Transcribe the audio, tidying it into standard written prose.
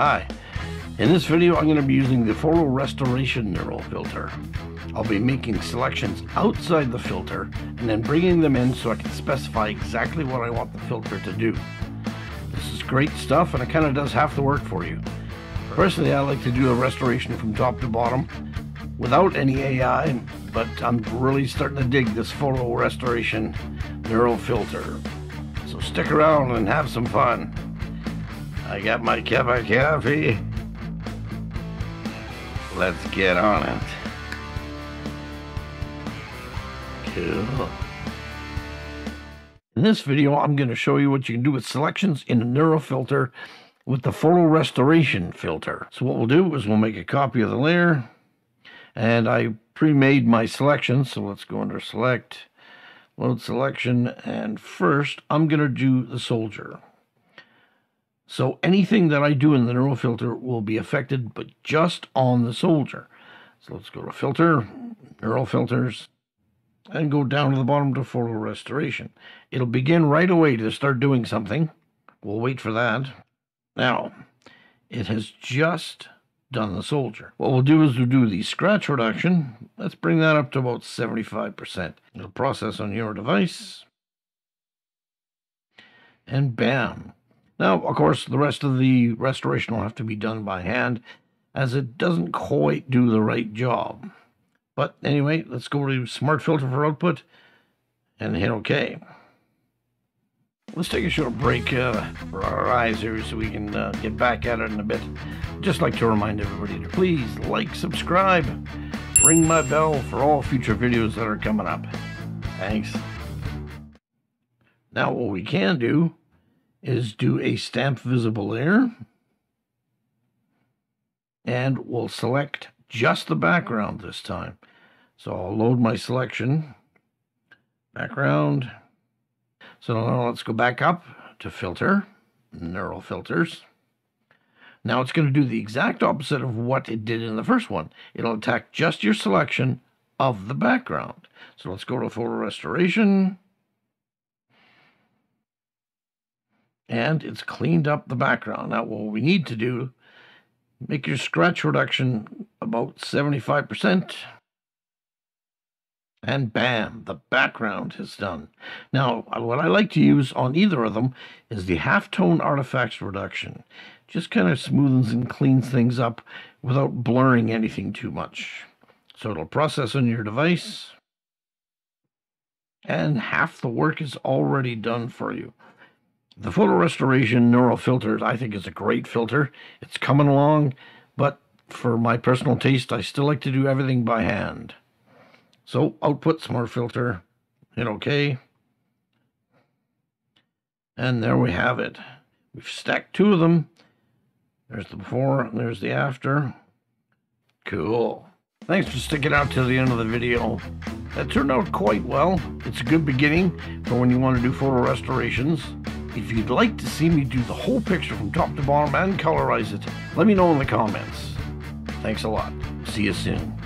Hi, in this video I'm going to be using the Photo Restoration Neural Filter. I'll be making selections outside the filter and then bringing them in so I can specify exactly what I want the filter to do. This is great stuff and it kind of does half the work for you. Personally, I like to do a restoration from top to bottom without any AI, but I'm really starting to dig this Photo Restoration Neural Filter. So stick around and have some fun. I got my cup of coffee. Let's get on it. Cool. In this video, I'm going to show you what you can do with selections in a neural filter with the Photo Restoration filter. So what we'll do is we'll make a copy of the layer, and I pre-made my selection. So let's go under select, load selection, and first I'm going to do the soldier. So anything that I do in the neural filter will be affected, but just on the soldier. So let's go to filter, neural filters, and go down to the bottom to photo restoration. It'll begin right away to start doing something. We'll wait for that. Now, it has just done the soldier. What we'll do is we'll do the scratch reduction. Let's bring that up to about 75%. It'll process on your device. And bam. Now, of course, the rest of the restoration will have to be done by hand, as it doesn't quite do the right job. But anyway, let's go to smart filter for output and hit OK. Let's take a short break for our eyes here so we can get back at it in a bit. Just like to remind everybody to please like, subscribe, ring my bell for all future videos that are coming up. Thanks. Now, what we can do is do a stamp visible layer, and we'll select just the background this time. So I'll load my selection, background. So now let's go back up to filter, neural filters. Now it's going to do the exact opposite of what it did in the first one. It'll attack just your selection of the background. So let's go to photo restoration. And it's cleaned up the background. Now what we need to do, make your scratch reduction about 75%. And bam, the background is done. Now what I like to use on either of them is the halftone artifacts reduction. Just kind of smoothens and cleans things up without blurring anything too much. So it'll process on your device. And half the work is already done for you. The Photo Restoration Neural Filter, I think, is a great filter. It's coming along, but for my personal taste, I still like to do everything by hand. So, output smart filter, hit OK. And there we have it. We've stacked two of them. There's the before and there's the after. Cool. Thanks for sticking out to the end of the video. That turned out quite well. It's a good beginning for when you want to do photo restorations. If you'd like to see me do the whole picture from top to bottom and colorize it, let me know in the comments. Thanks a lot. See you soon.